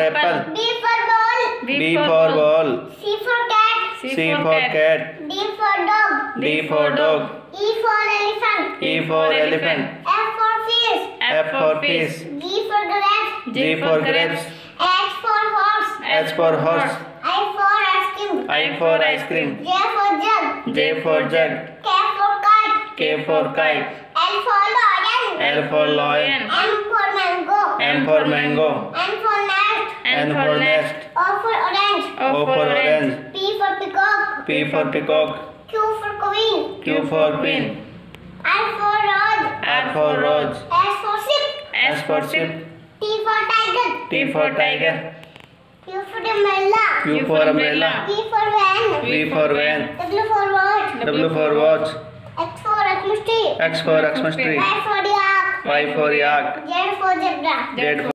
apple. B for ball. B for ball. C for cat. C for cat. D for dog. D for dog. E for elephant. E for elephant. F for fish. F for fish. G for grapes. G for grapes. H for horse. H for horse. I for ice cream. I for ice cream. J for jug. J for jug. K for kite. K for kite. L for lion. L for lion. M for mango. M for mango. N for nest. N for nest. O for orange. O for orange. P for peacock. P for peacock. Q for queen. Q for queen. R for rose. R for rose. S for ship. S for ship. T for tiger. T for tiger. U for umbrella. U for umbrella. V for van. V for van. W for watch. W for watch. X for Xmusti. X for Xmusti. Y for yak. Y for yak. Z for zebra. Z for